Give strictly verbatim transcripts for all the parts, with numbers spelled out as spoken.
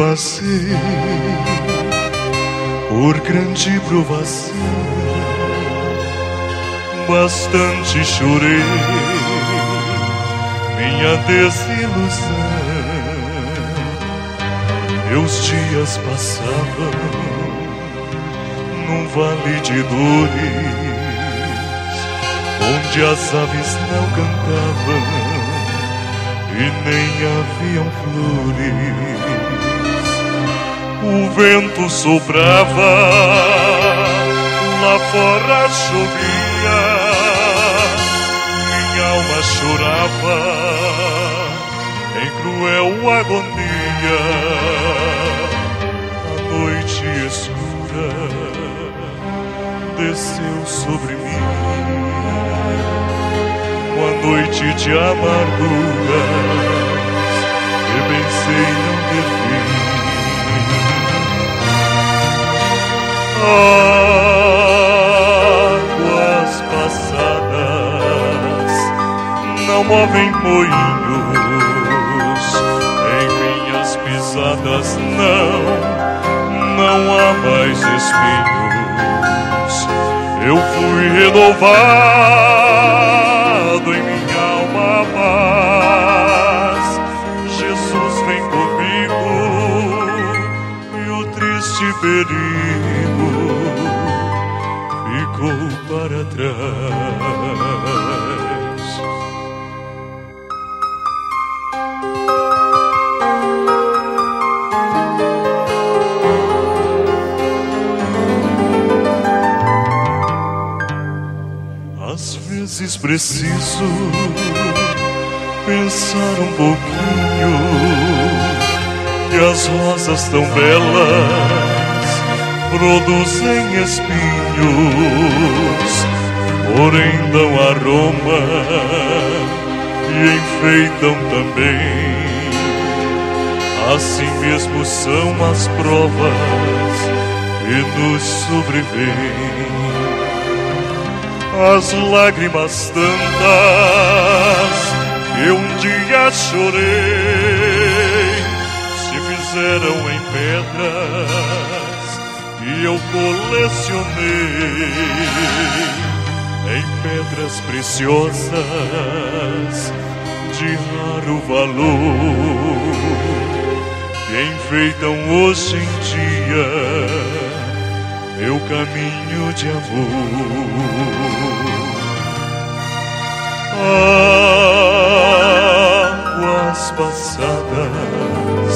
passei por grande provação, bastante chorei minha desilusão. Meus dias passavam num vale de dores, onde as aves não cantavam e nem haviam flores. O vento soprava, lá fora chovia, minha alma chorava em cruel agonia. A noite escura desceu sobre mim, uma noite de amarguras, eu pensei não ter fim. Águas passadas não movem moinhos em minhas pisadas, não, não há mais espinhos. Eu fui renovar em minha alma paz, Jesus vem comigo, e o triste perigo ficou para trás. Preciso pensar um pouquinho, que as rosas tão belas produzem espinhos, porém dão aroma e enfeitam também. Assim mesmo são as provas que nos sobrevêm. As lágrimas tantas que um dia chorei se fizeram em pedras que eu colecionei, em pedras preciosas de raro valor, que enfeitam hoje em dia meu caminho de amor. Águas passadas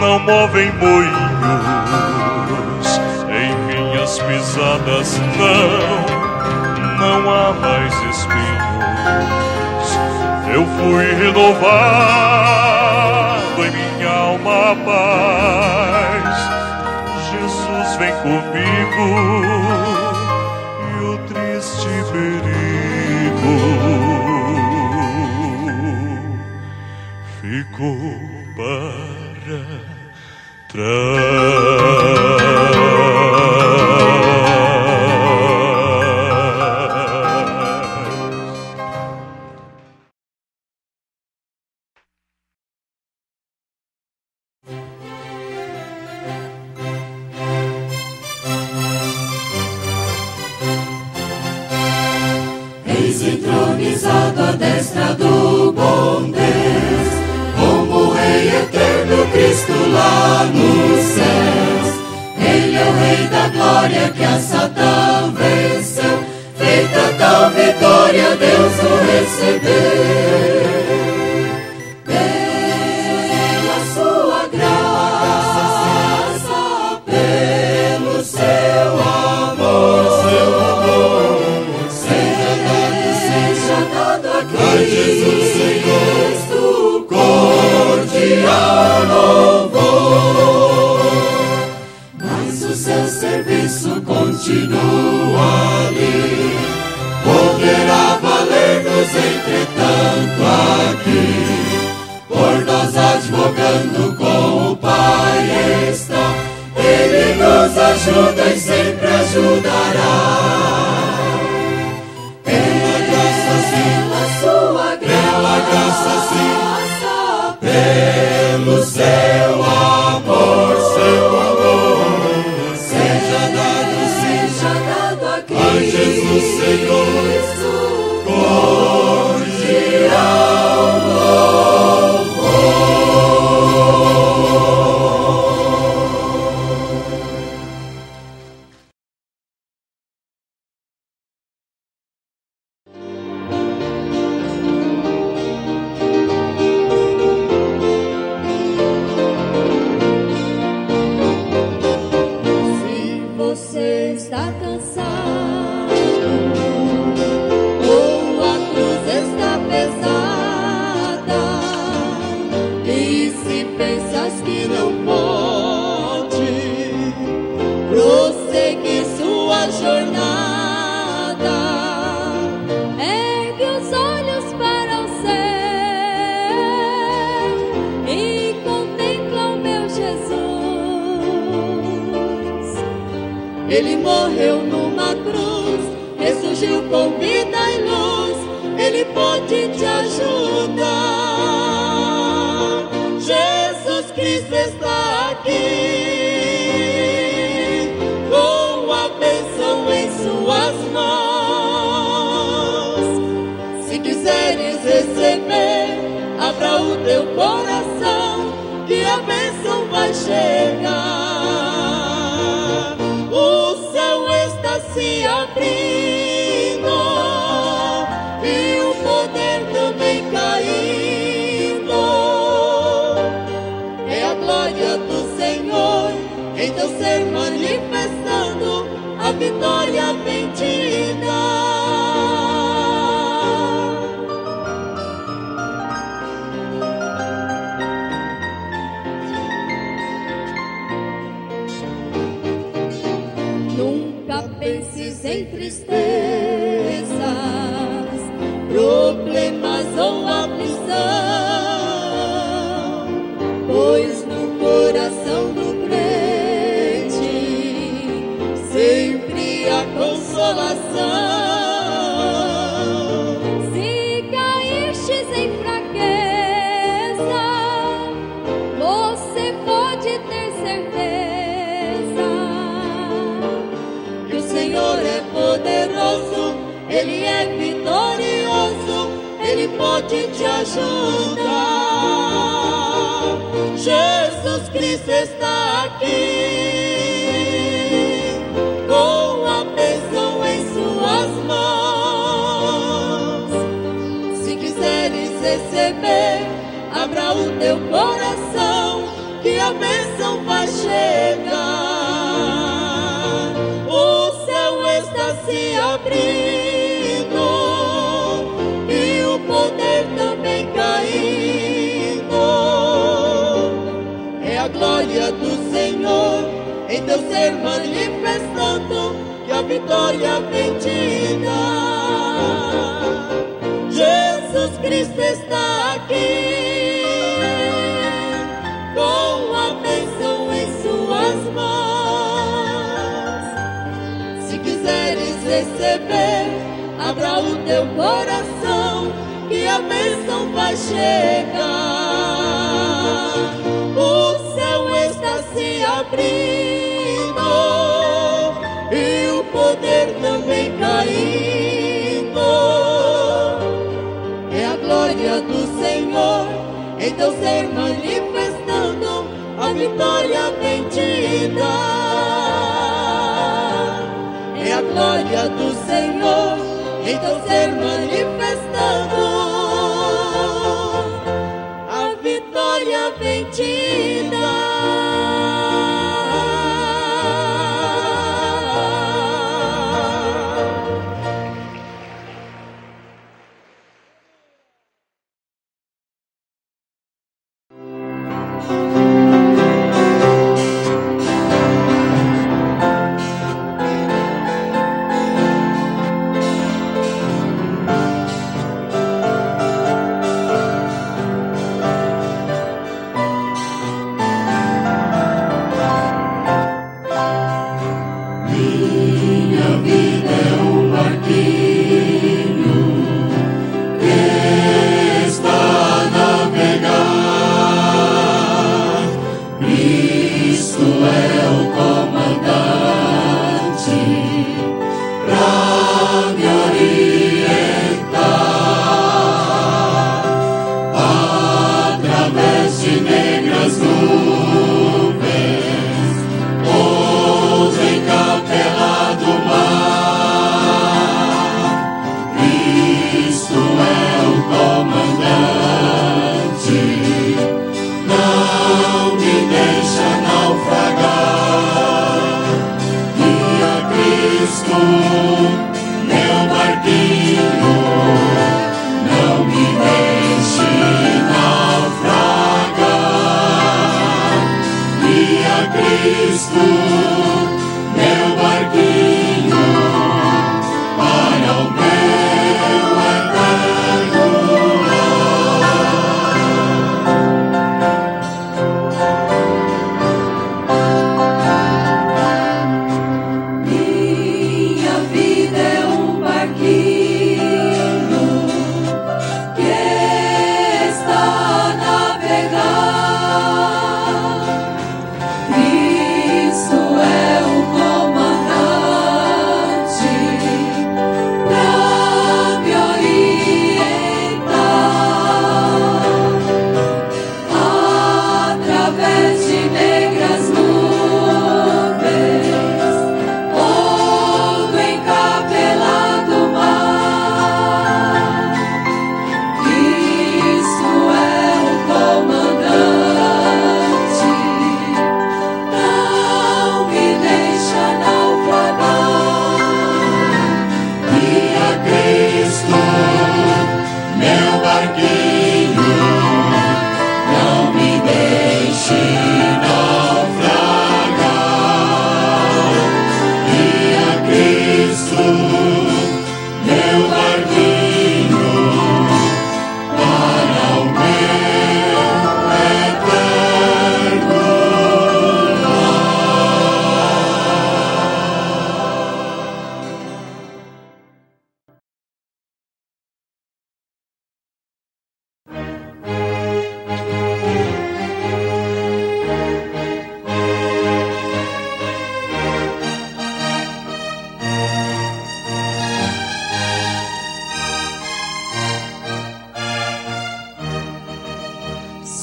não movem moinhos em minhas pisadas, não, não há mais espinhos. Eu fui renovado em minha alma paz, vem comigo e o triste perigo ficou para trás. Pelo céu. Jesus, Senhor, cordial louvor. Se você está cansado, Ele morreu numa cruz, ressurgiu com vida e luz, Ele pode te ajudar. Jesus Cristo está aqui, com a bênção em suas mãos. Se quiseres receber, abra o teu coração, que a bênção vai chegar. Se abrindo e o poder também caindo, é a glória do Senhor em teu ser manifestando, a vitória vem te dar. Nunca penses em tristezas, problemas ou aflição, pois no coração do crente sempre há consolação. Se caístes em fraqueza, você pode ter certeza. Ele é vitorioso, Ele pode te ajudar. Jesus Cristo está aqui, com a bênção em suas mãos. Se quiseres receber, abra o teu coração, que a bênção vai chegar. O céu está se abrindo, do Senhor em teu ser manifestando, que a vitória bendita. Jesus Cristo está aqui, com a bênção em suas mãos. Se quiseres receber, abra o teu coração, que a bênção vai chegar. Se abrindo e o poder também caindo, é a glória do Senhor em teu ser manifestando, a vitória bendita. É a glória do Senhor em teu ser manifestando, a vitória bendita.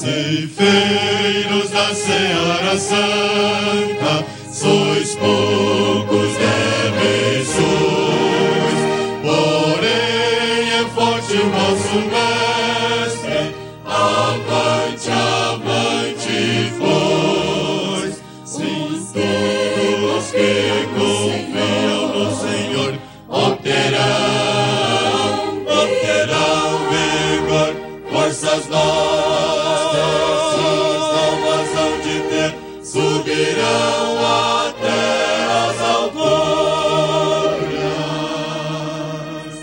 ceifeiros da Seara Santa, sois poucos, débeis sois, porém é forte o vosso mestre. Avante, avante, pois, sim, todos que confiam no Senhor obterão, obterão vigor, forças novas. Subirão até as alturas,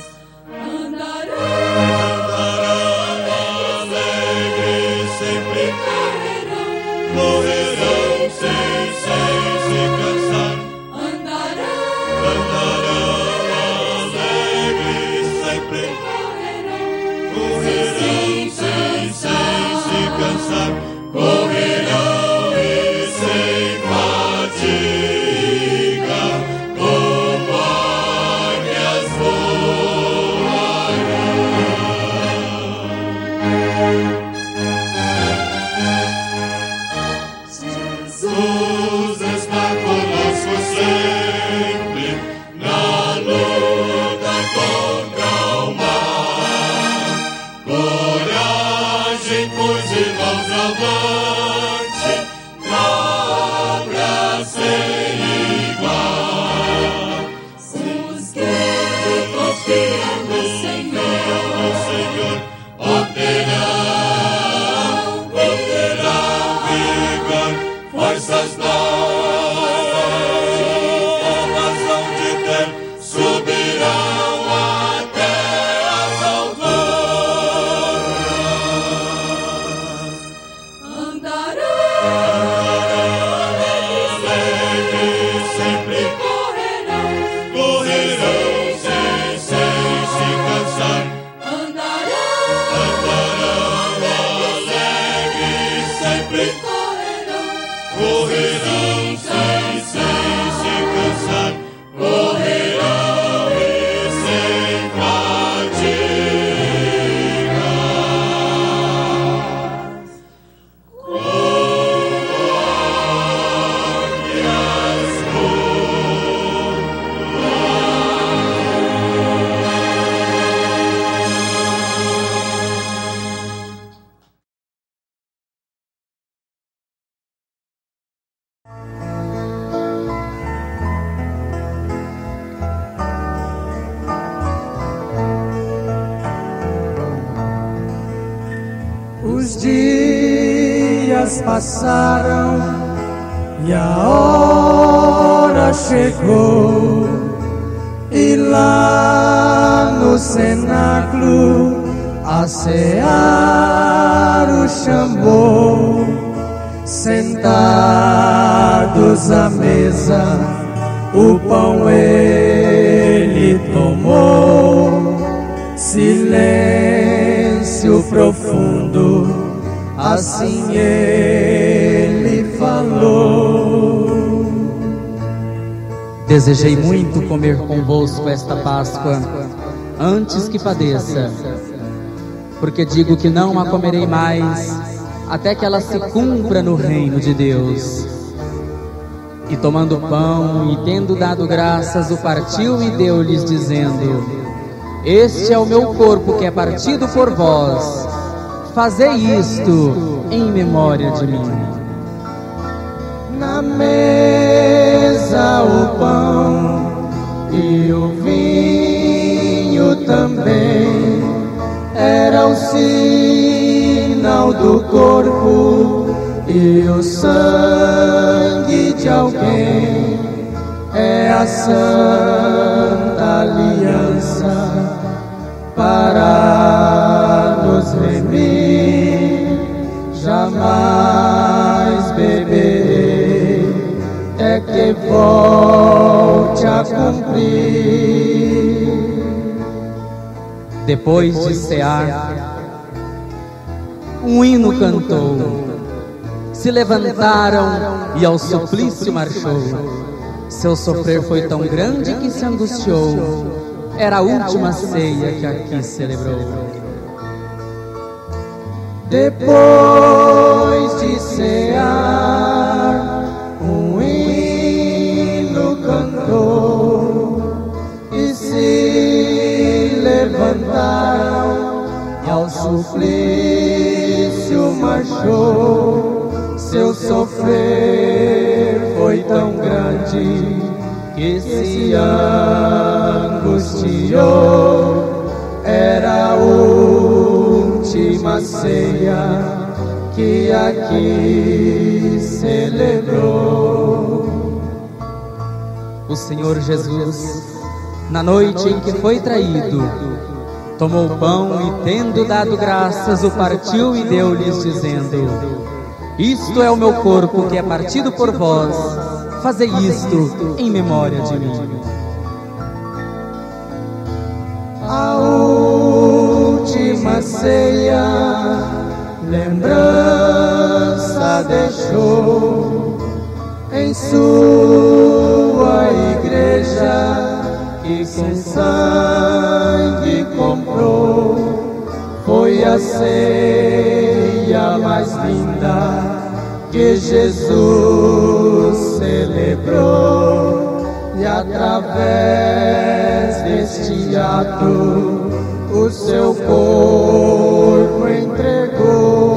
andarão, andarão alegres, sempre correrão, correrão sem, sem se cansar, andarão, andarão alegres, sempre correrão, correrão sem, sem se cansar, correrão. Jesus está conosco sempre, na luta contra o mal. Coragem, pois, irmãos, avante, na obra sem igual. Sim, os que confiam no Senhor obterão, obterão vigor. Forças novas hão de ter, subirão até as alturas, andarão alegres, sempre correrão, correrão sem, sem se cansar, andarão alegres, sempre correrão sem, sem se cansar, correrão e sem fadigar, como as coroas. Os dias passaram e a hora chegou, e lá no cenáculo a Seara o chamou. Sentados à mesa, o pão ele tomou. Silêncio profundo, assim ele falou. Desejei muito comer convosco esta Páscoa, antes que padeça, porque digo que não a comerei mais, até que ela se cumpra no reino de Deus. E tomando o pão e tendo dado graças, o partiu e deu-lhes, dizendo: Este é o meu corpo que é partido por vós, fazei isto em memória de mim. Na mesa o pão e o vinho também era o sinal do corpo e o sangue de alguém. É a santa aliança para nos remir. Jamais beberei até que volte a cumprir. Depois de cear, um hino cantou, se levantaram e ao suplício marchou. Seu sofrer foi tão grande que se angustiou, era a última ceia que aqui celebrou. Depois cear, um hino cantou e se levantaram e ao suplício marchou. Seu sofrer foi tão grande que se angustiou. Era a última ceia que aqui celebrou. O Senhor Jesus, na noite em que foi traído, tomou o pão e, tendo dado graças, o partiu e deu-lhes, dizendo: isto é o meu corpo que é partido por vós, fazei isto em memória de mim. A última ceia lembrança deixou em sua igreja, que com sangue comprou. Foi a ceia mais linda que Jesus celebrou, e através deste ato o seu corpo entregou.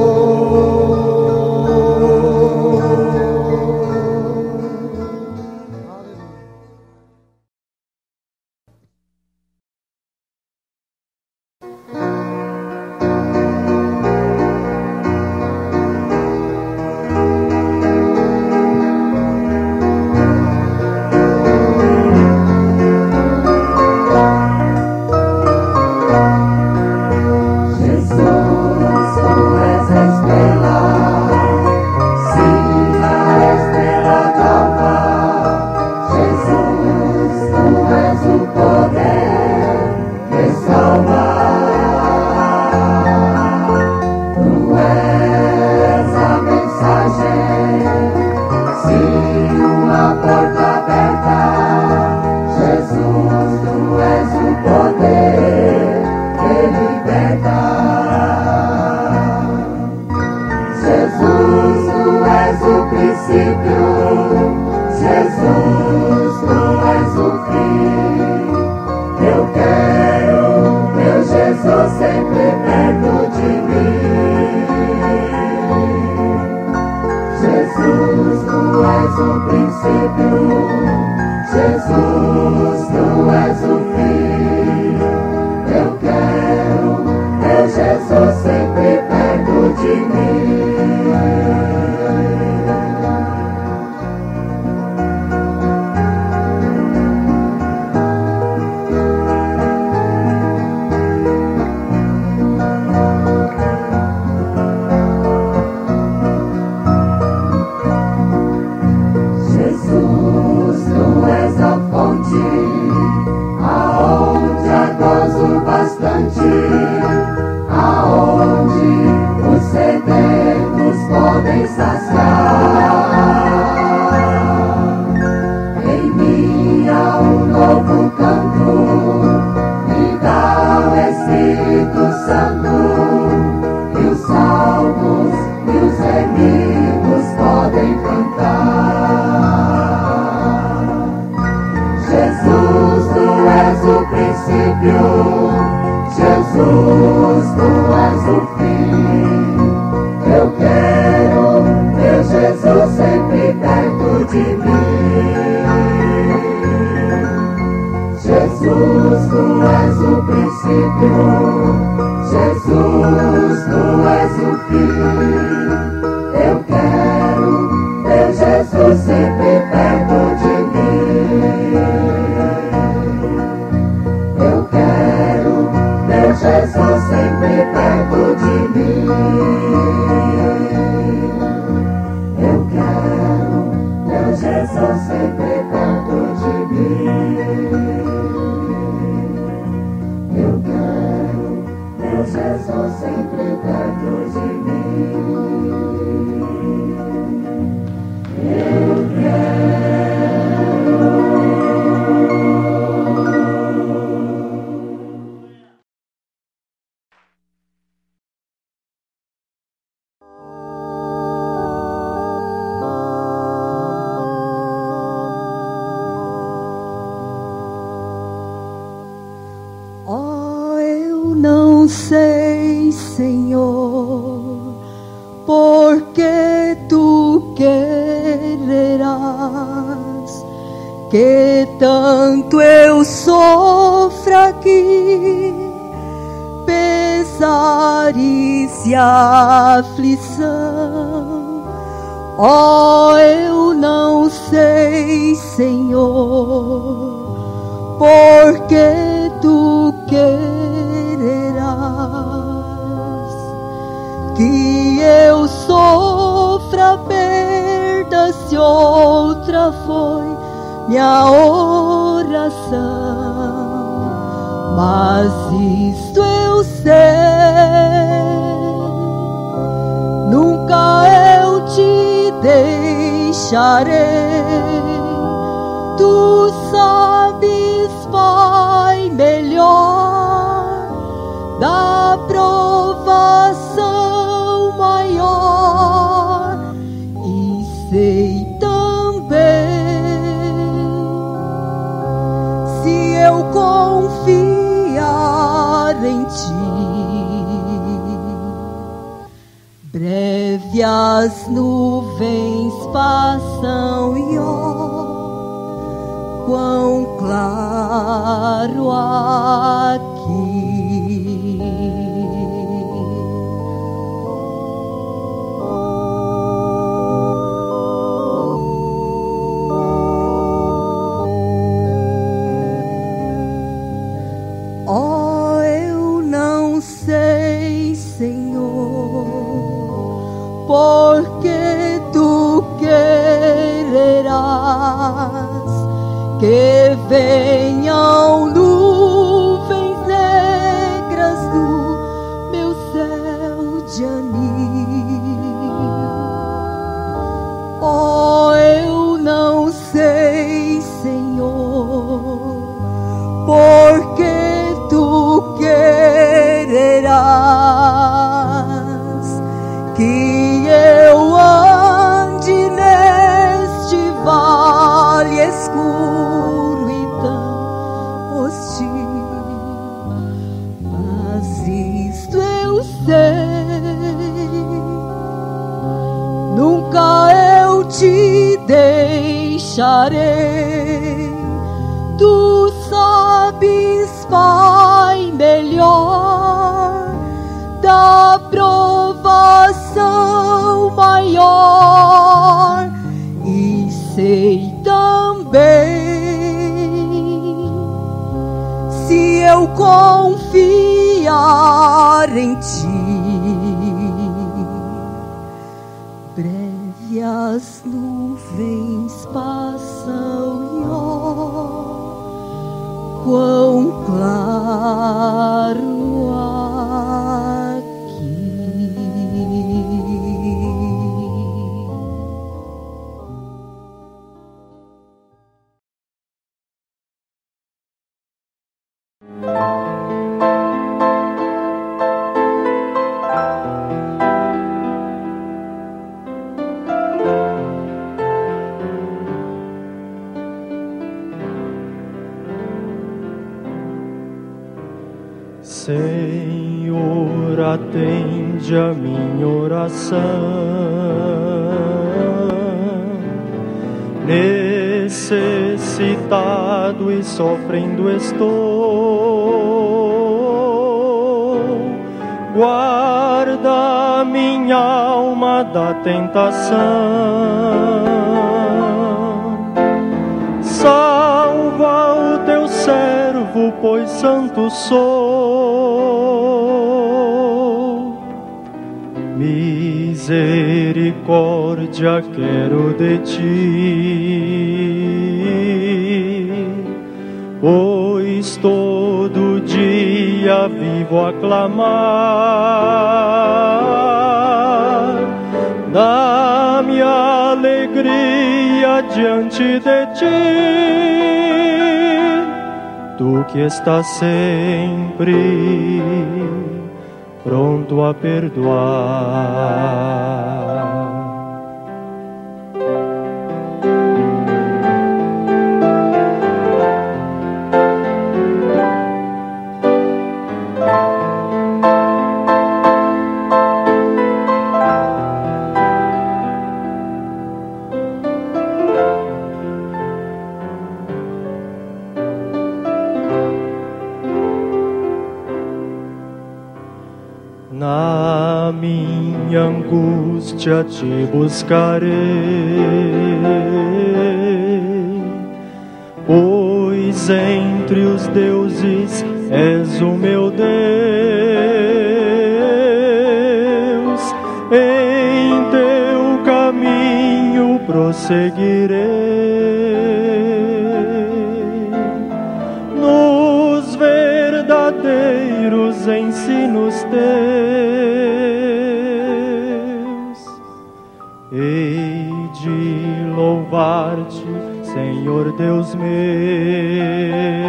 não sei, Senhor, porque tu quererás que tanto eu sofra aqui pesares e aflição. Oh, eu não sei, Senhor, porque tu quererás que eu sofra perda se outra foi minha oração. Mas isto eu sei, nunca eu te deixarei. Tu sabes, Pai, melhor da provação maior, e sei também, se eu confiar em ti, breve as nuvens passam e ó, quão claro aqui. Oh, eu não sei, Senhor, porque tu quererás que venham nuvens negras do meu céu de anil. Oh, eu não sei, Senhor, porque tu quererás que eu ande neste vale escuro. Nunca eu te deixarei. Tu sabes, Pai, melhor da provação maior, e sei também, se eu confiar em ti, as nuvens passam e ó, quão claro aqui. Senhor, atende a minha oração, necessitado e sofrendo estou. Guarda minha alma da tentação, salva o teu servo, pois santo sou. Misericórdia quero de ti, pois todo dia vivo a clamar. Dá-me alegria diante de ti, tu que estás sempre pronto a perdoar. Na minha angústia te buscarei, pois entre os deuses és o meu Deus. Em teu caminho prosseguirei, nos verdadeiros ensinos teus. Hei de louvar-te, Senhor Deus meu,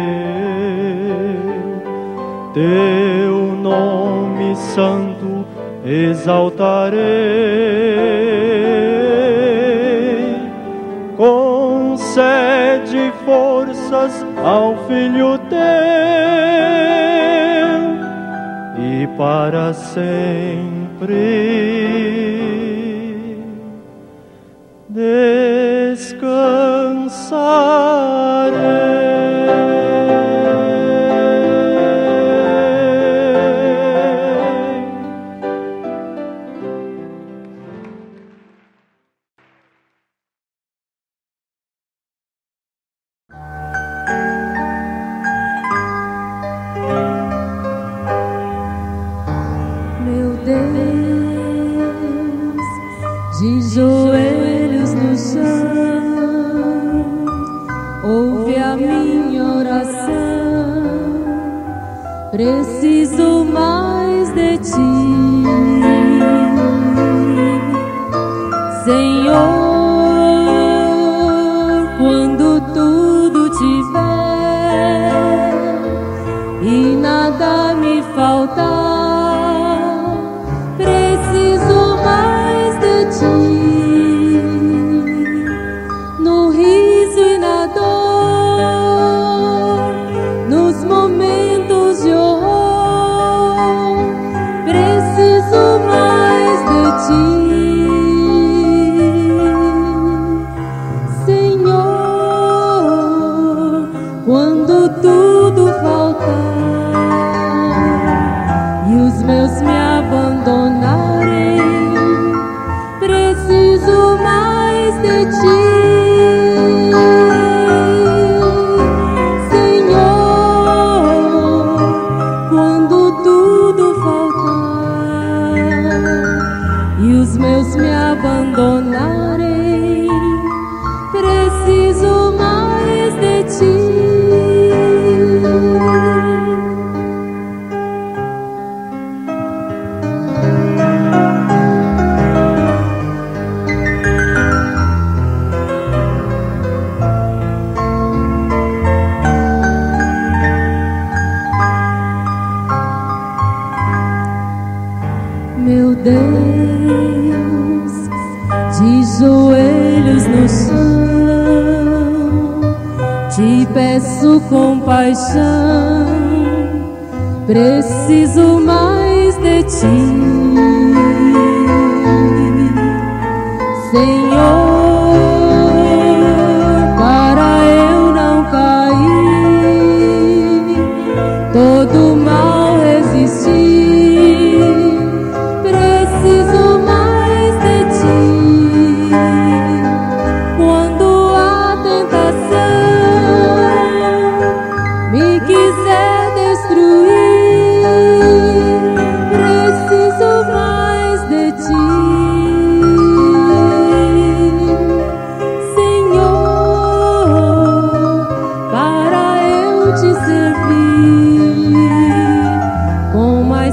teu nome santo exaltarei. Concede forças ao filho teu e para sempre descansa. Meu Deus, de joelhos no chão, ouve a minha oração, preciso mais de ti, Senhor. Quando tudo tiver e nada me faltar, preciso mais de ti. Peço compaixão, preciso mais de ti, Senhor, para eu não cair, todo mal resistir, preciso mais de ti. Quando a tentação me quiser destruir, preciso mais de ti, Senhor, para eu te servir com mais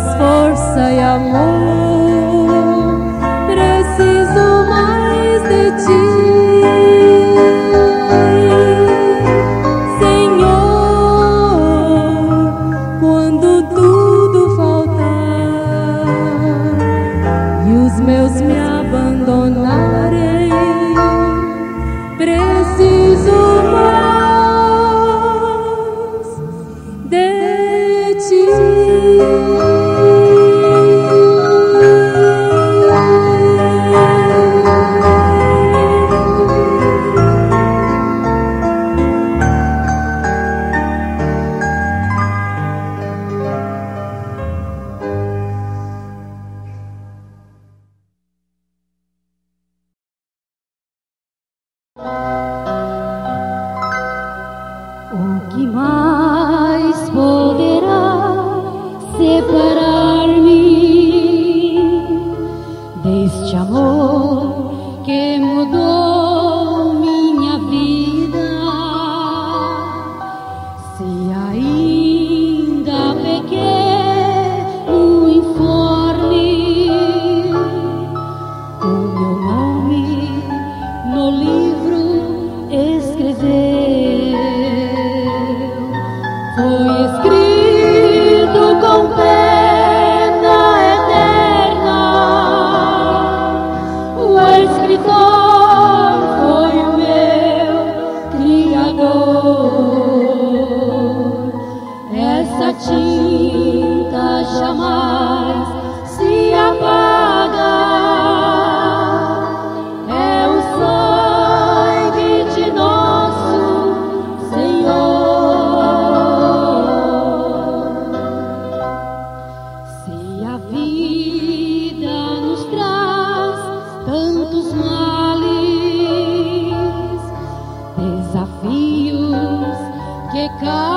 essa tinta jamais se apaga. É o sangue de nosso Senhor. Se a vida nos traz tantos males, desafios que caem,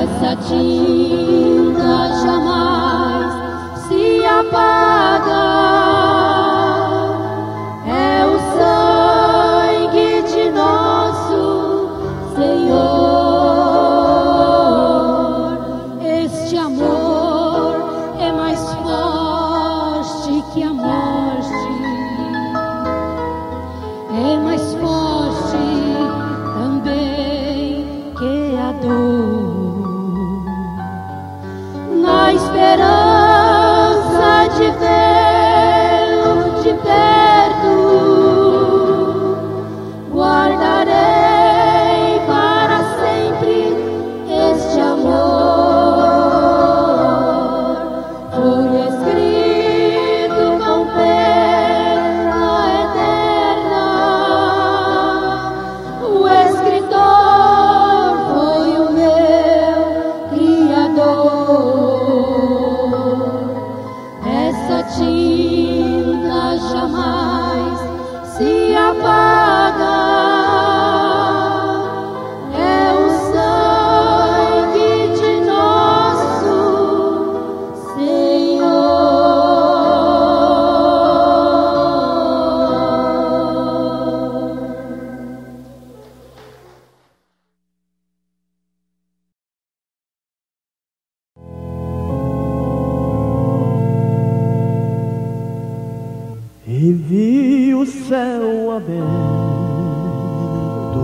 essa tinta jamais se apaga. É o sangue de nosso Senhor. Este amor é mais forte que a morte, é mais forte também que a dor. A esperança de vê-lo de perto, guardarei para sempre este amor. Foi escrito com pena eterna, o escritor foi o meu Criador. Essa tinta jamais se apaga. É o sangue de nosso Senhor. E vi o céu aberto,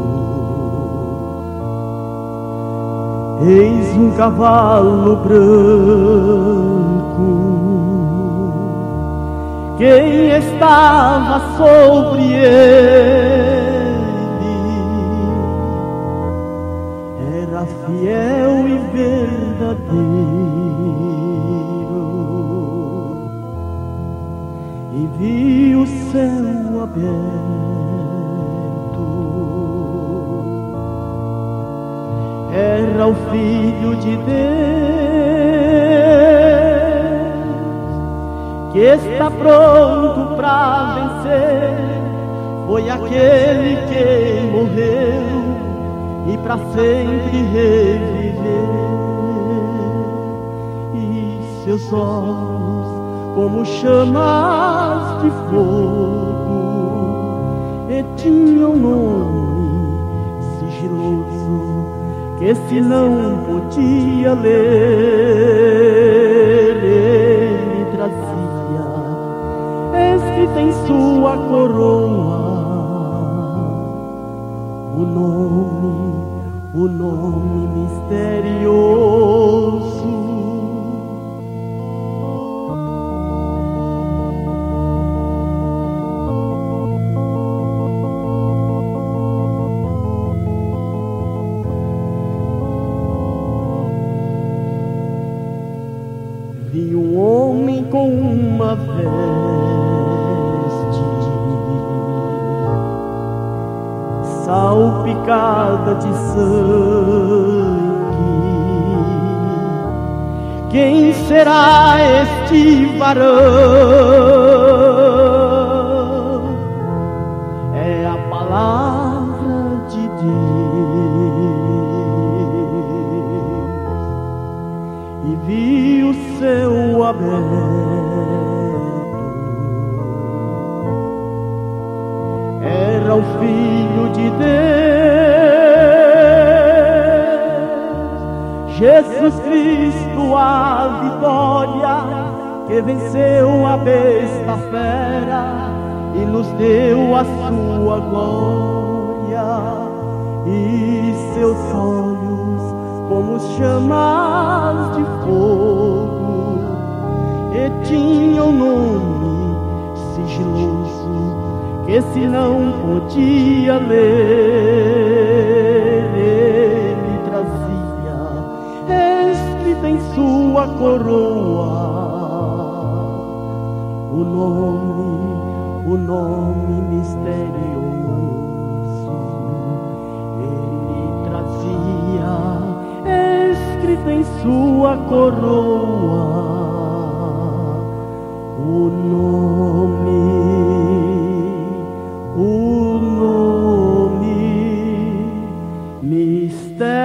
eis um cavalo branco. Quem estava sobre ele era fiel e verdadeiro. E vi o céu aberto, era o Filho de Deus, que está pronto para vencer. Foi aquele que morreu e para sempre reviveu. E seus olhos como chamas de fogo, e tinha um nome sigiloso que se não podia ler. Ele trazia escrita em sua coroa o nome, o nome misterioso. Vi um homem com uma veste salpicada de sangue. Quem será este varão? É a palavra de Deus. E vi céu aberto, era o caminho de Deus. Jesus Cristo, a vitória que venceu a besta fera e nos deu a sua glória. E seus olhos como chamas de fogo, e tinha um nome sigiloso que se não podia ler. Ele trazia escrita em sua coroa o nome, o nome misterioso. Escrita em sua coroa o nome, o nome misterioso.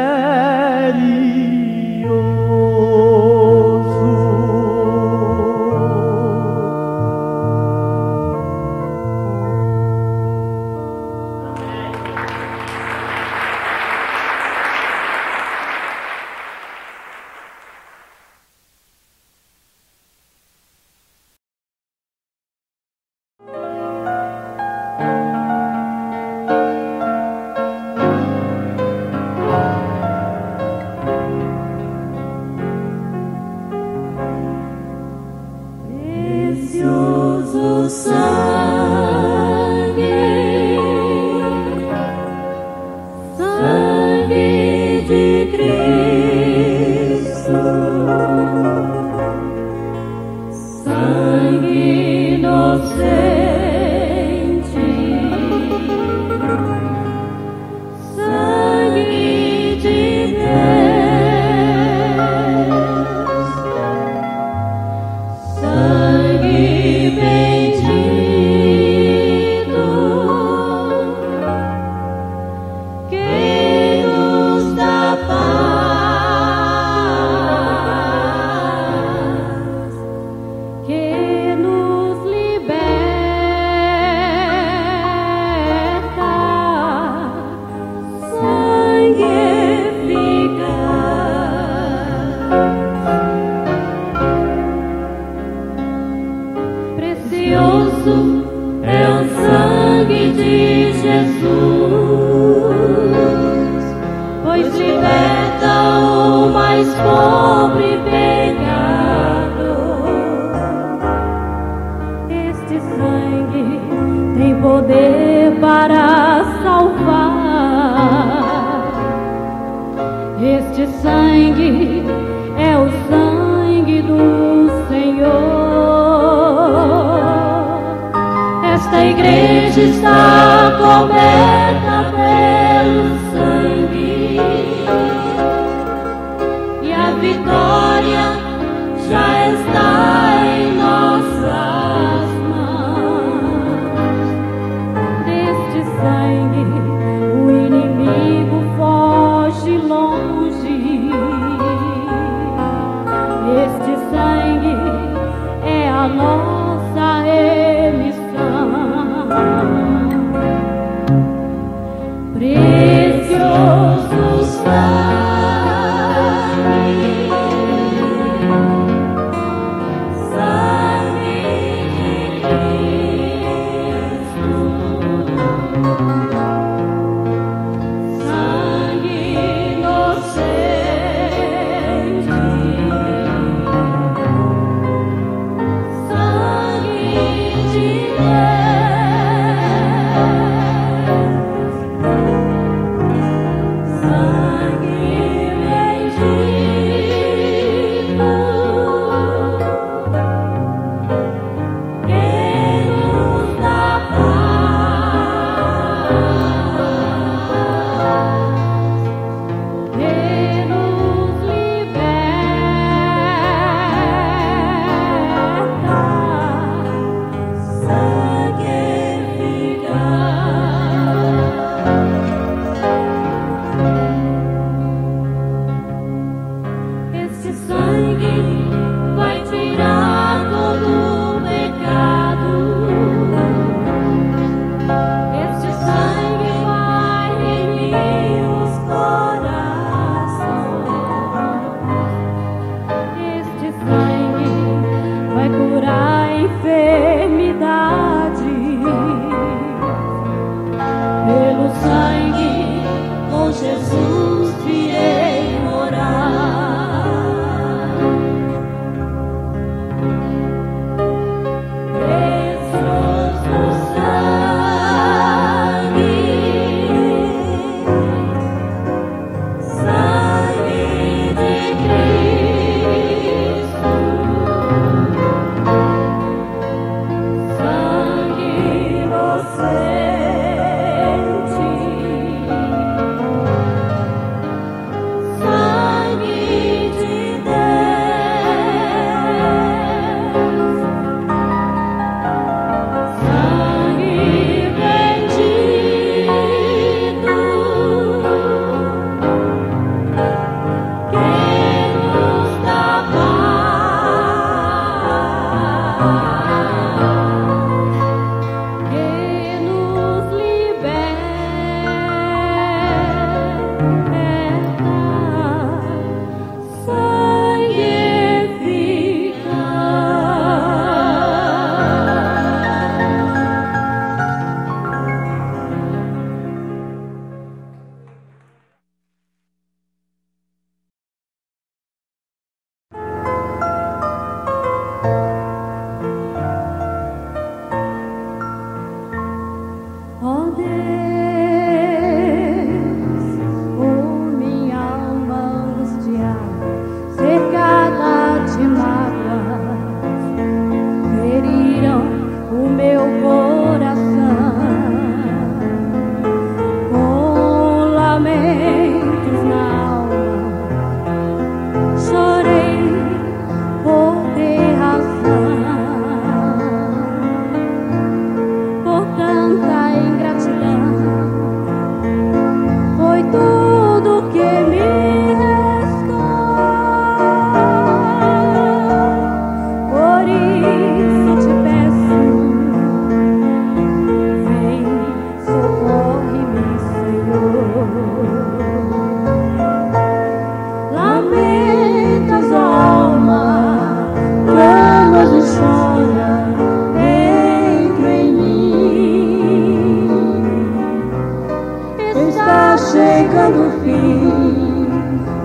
chega no fim,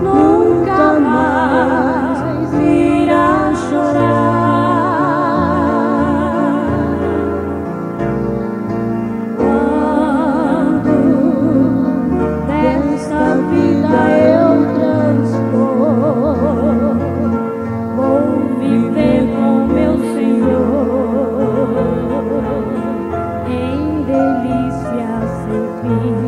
nunca mais virá chorar. Quando desta vida eu transpor, vou viver com meu Senhor em delícias sem fim.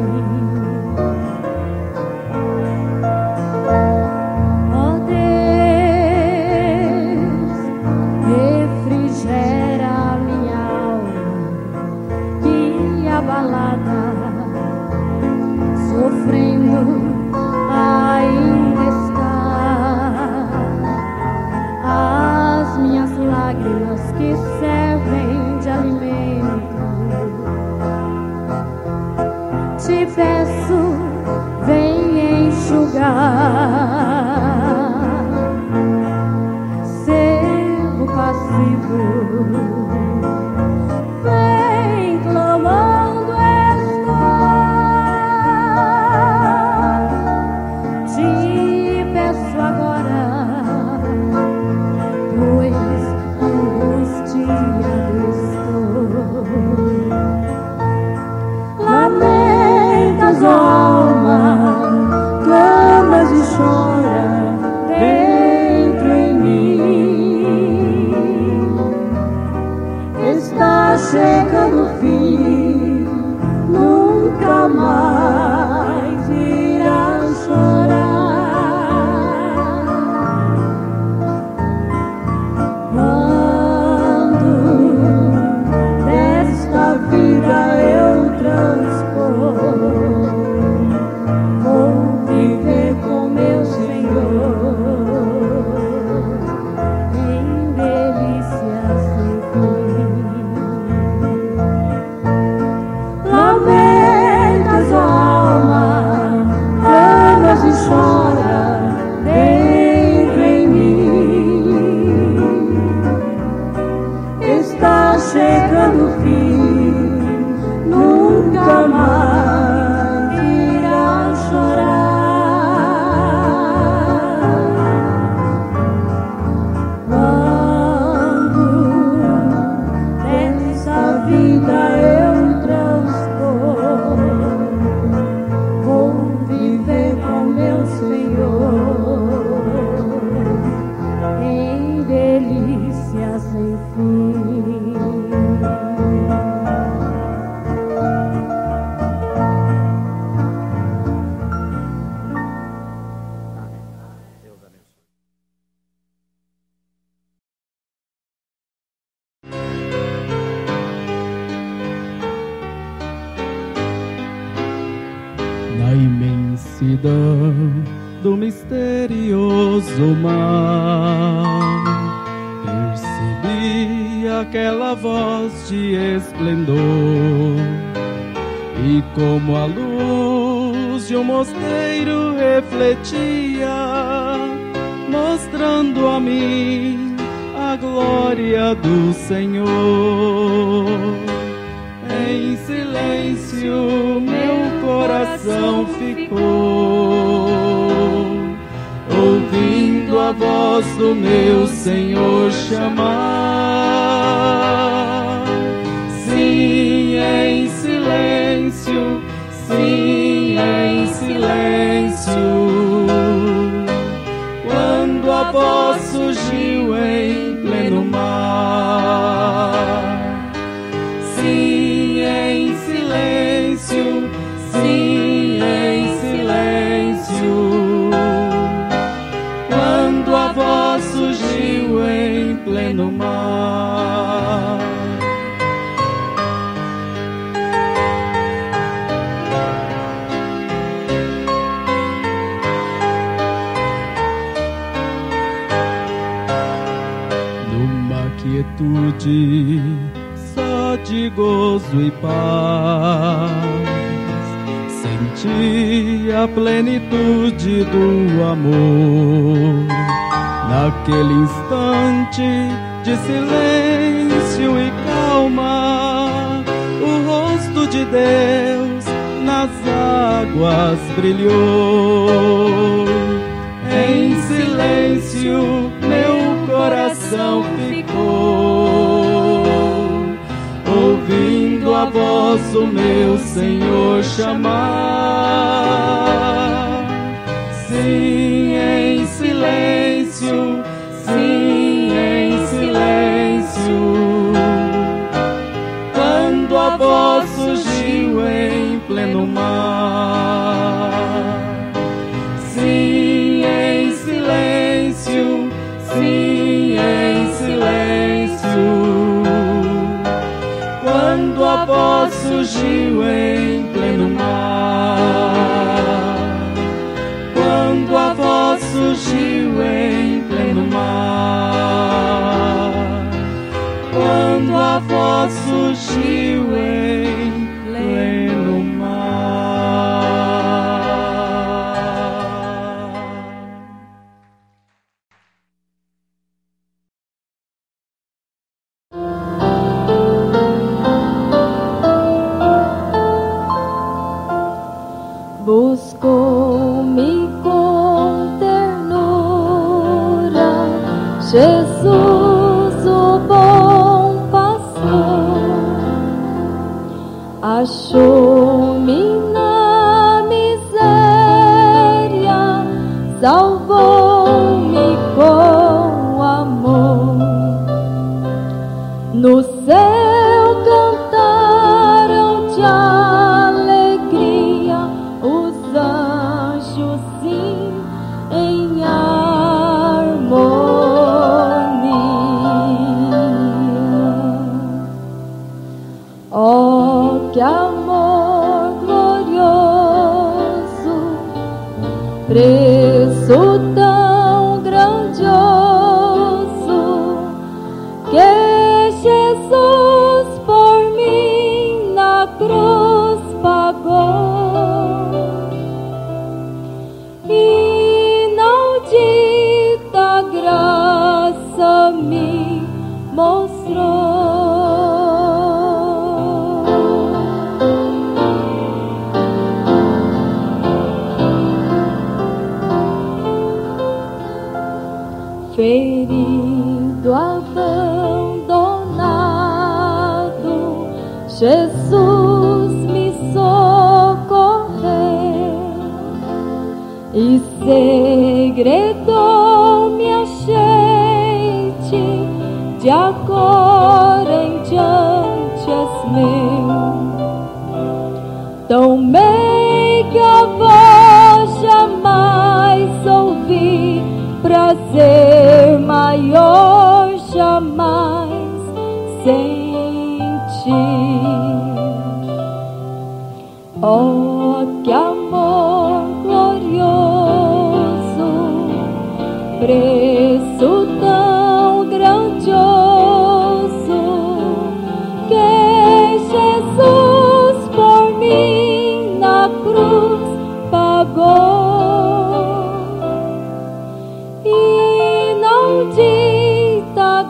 Te peço, vem enxugar, ser o passivo. Chega no fim, nunca mais irá chorar. Quando desta vida eu transpor, vou viver com meu Senhor em delícias sem fim. Chega no fim, nunca mais irá chorar. Quando desta vida eu transpor, vou viver com meu Senhor em delícias sem fim. Do misterioso mar, percebi aquela voz de esplendor, e como a luz de um mosteiro refletia, mostrando a mim a glória do Senhor. Em silêncio meu coração ficou, ouvindo a voz do meu Senhor chamar. Sim, em silêncio, sim, em silêncio, quando a voz surgiu em pleno mar. Sim, em silêncio, quando a voz surgiu em pleno mar. Numa quietude só de gozo e paz, senti a plenitude do amor. Naquele instante de silêncio e calma, o rosto de Deus na nas águas brilhou. Em silêncio meu coração ficou, ouvindo a voz do meu Senhor chamar. Sim, em silêncio, sim, em silêncio, quando a voz surgiu em pleno mar. Sim, em silêncio, quando a voz surgiu em pleno mar, quando a voz surgiu em pleno mar, quando a voz surgiu em pleno mar. Buscou-me com ternura, Jesus, o bom pastor, achou-me na miséria, salvou-me com amor. No céu cantaram-te preço tão grandioso que Jesus por mim na cruz pagou, e inaudita graça me mostrou. Ferido, abandonado, Jesus me socorreu e segredou minha gente. De agora em diante és meu, tão meiga voz jamais ouvi, prazer maior jamais senti. Oh, que amor glorioso, preço tão grandioso que Jesus por mim na cruz pagou,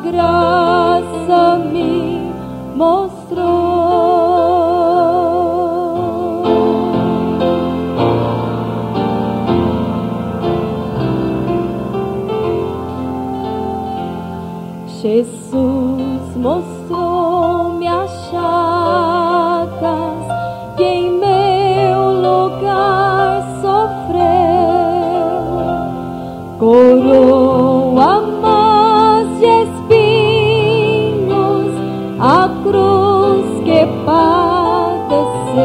graça me mostrou. Jesus mostrou-me as chagas que em meu lugar sofreu, coroa mas de a cruz que padeceu,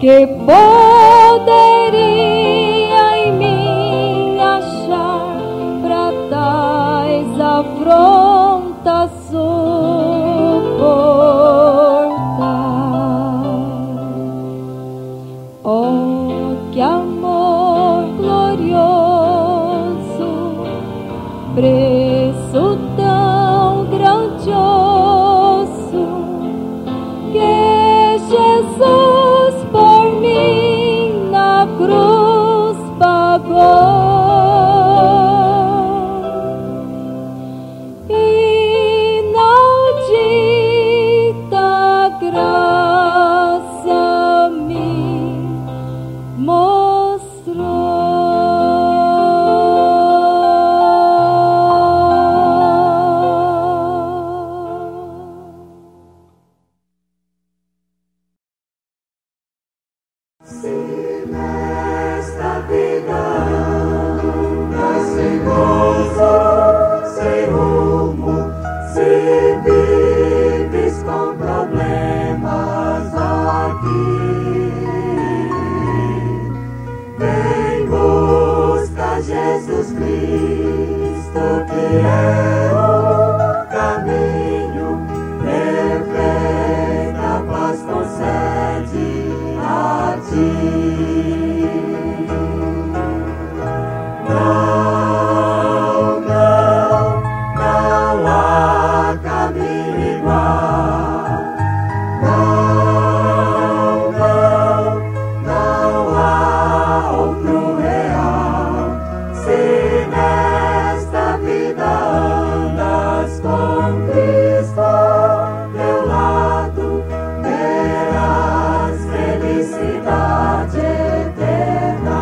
que poderia em mim achar pra tais afrontas suportar. Oh, que amor glorioso, preço tão grandioso que Jesus por mim na cruz pagou, inaudita graça Se nesta vida andas sem gozo, sem rumo, se vives com problemas aqui, vem busca Jesus Cristo, que é o caminho, perfeita a paz concede a ti. Não, não, não há caminho igual. Não, não, não há outro real. Se nesta vida andas com Cristo ao teu lado, terás felicidade eterna.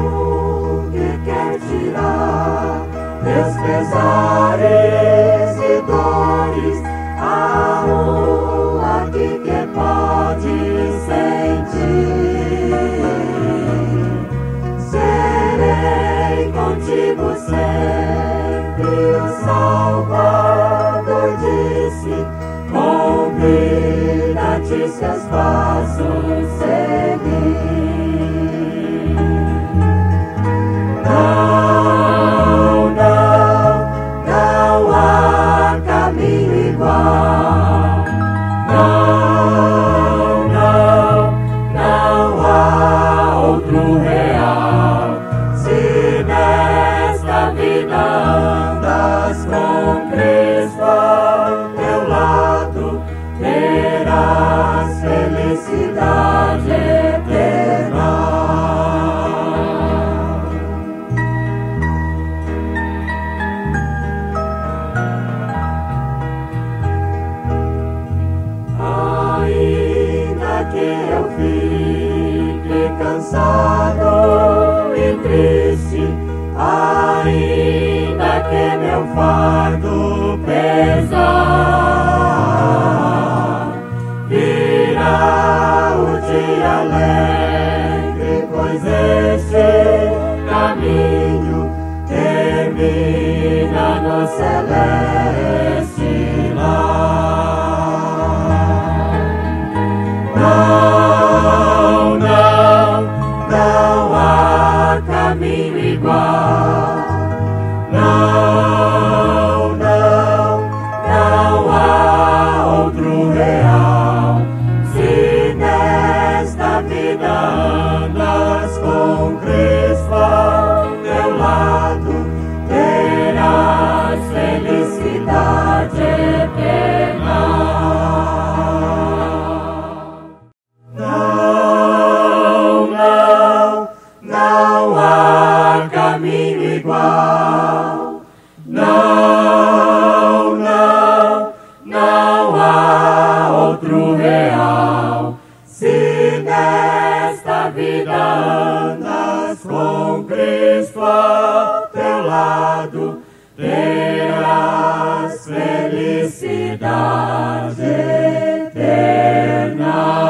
Aonde quer tirar teus pesares e dores, a rua que quer pode sentir. Serei contigo sempre, o Salvador disse, convida-te seus passos seguir. Não, não, não há caminho igual. Não, não, não há outro real. Se nesta vida andas com Cristo ao teu lado, terás felicidade eterna. Que eu fique cansado e triste, ainda que meu fardo pesar, virá o dia alegre, pois este caminho termina no celeste lar. Não, não, não há caminho igual. Não, não, não há outro real. Se nesta vida andas com Cristo ao teu lado, terás felicidade eterna. Caminho igual. Não, não, não há outro real. Se nesta vida andas com Cristo ao teu lado, terás felicidade eterna.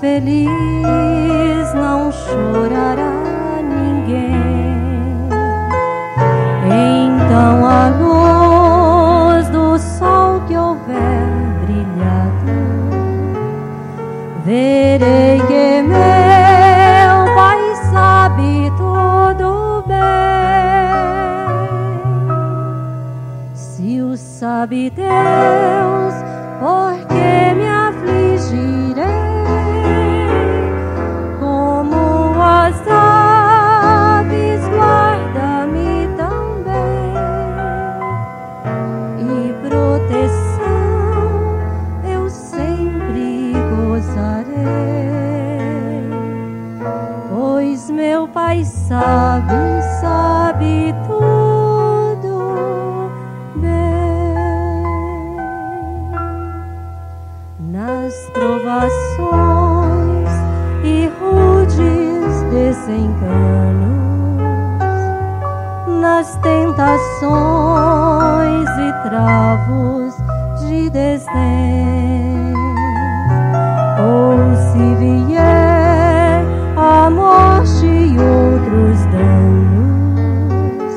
Feliz não chorará ninguém. Então a luz do sol que houver brilhado, verei que meu Pai sabe tudo bem. Se o sabe Deus, por que me afligirei? As aves, guarda-me também e proteção vai, sobe, sobe tudo bem. Nas provações e rudes desenganos, nas tentações e travos de desdém, ou se vier a morte e outros danos,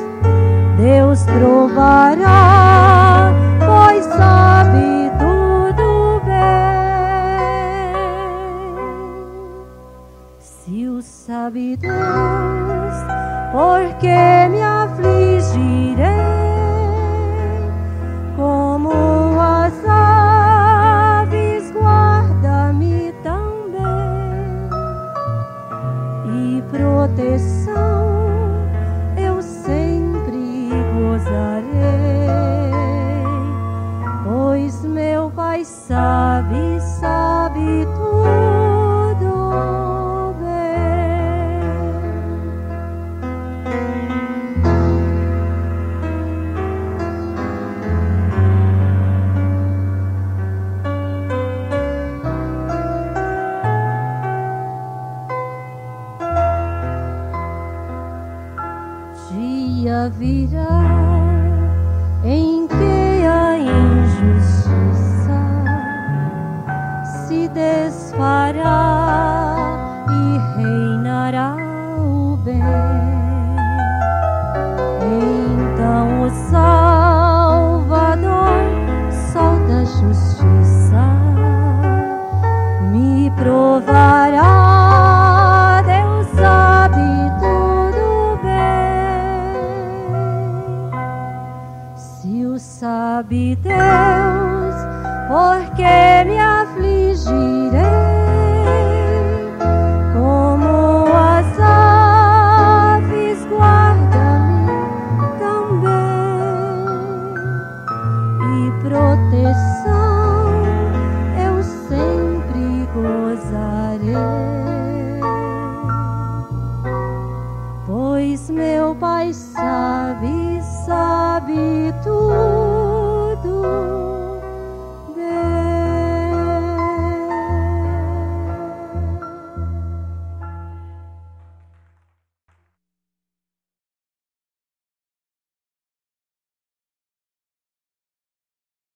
Deus provará, pois sabe tudo bem. Se o sabe Deus, por que me afligirei? Como proteção eu sempre gozarei, pois meu Pai sabe, sabe tudo bem. Dia virá em que a injustiça se desfará e reinará o bem. Então o Salvador, sol da justiça, me provará, Deus sabe tudo. Sabe Deus, por que me afligirei? Como as aves, guarda-me também, e proteção eu sempre gozarei, pois meu Pai sabe, sabe tudo.